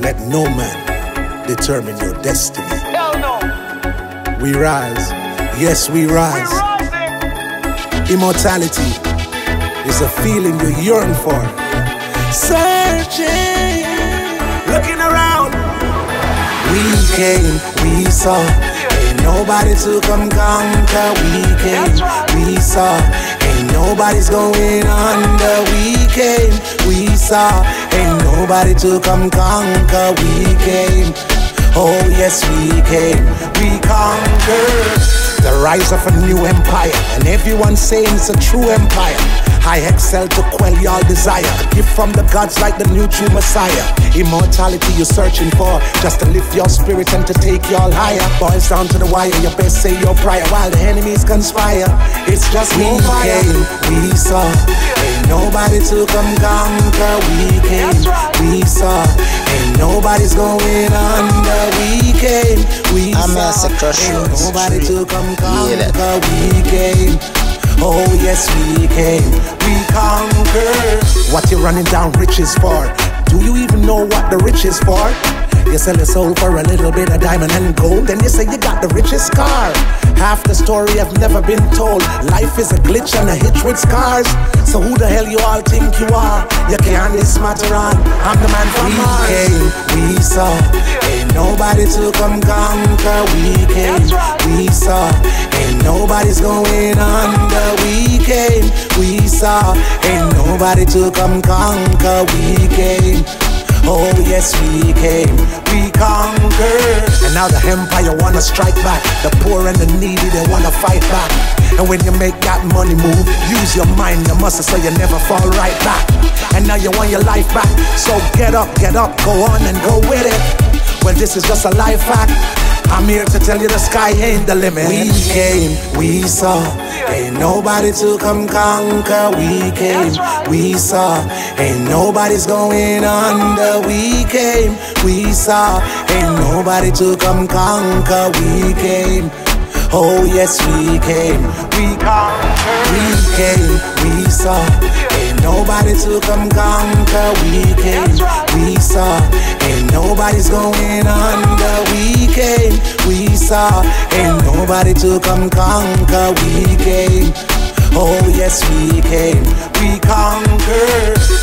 Let no man determine your destiny. Hell no. We rise. Yes, we rise. Immortality is a feeling you yearn for. Searching, looking around. We came, we saw. Ain't nobody to come conquer. We came, we saw. Ain't nobody's going under. We came, we saw. Ain't nobody to come conquer. We came, oh yes we came. We conquered. The rise of a new empire, and everyone saying it's a true empire. I excel to quell your desire, a gift from the gods like the new true Messiah. Immortality you're searching for, just to lift your spirit and to take you all higher. Boils down to the wire, you best say your prayer while the enemies conspire. It's just we came, we saw. Ain't nobody to come conquer. We came, we saw. Ain't nobody's going under. We came, we saw. Ain't nobody to come conquer. We came. Oh yes we came, we conquered. What you running down riches for? Do you even know what the rich is for? You sell your soul for a little bit of diamond and gold, then you say you got the richest car. Half the story I've never been told. Life is a glitch and a hitch with scars. So who the hell you all think you are? You can't dismatter on, I'm the man from Mars. We came, we saw. Ain't nobody to come conquer. We came, we saw. Ain't nobody's going under. We came, we saw. Ain't nobody to come conquer. We came. Oh yes we came, we conquered. And now the empire wanna strike back. The poor and the needy, they wanna fight back. And when you make that money move, use your mind, your muscle, so you never fall right back. And now you want your life back, so get up, go on and go with it. Well this is just a life hack. I'm here to tell you the sky ain't the limit. We came, we saw. Ain't nobody to come conquer. We came, we saw. Ain't nobody's going under. We came, we saw. Ain't nobody to come conquer. We came, oh yes we came. We conquered. We came, we saw. Ain't nobody to come conquer. We came, we saw. Ain't nobody's going under. We came, we saw. Ain't nobody to come conquer. We came, oh yes we came. We conquered.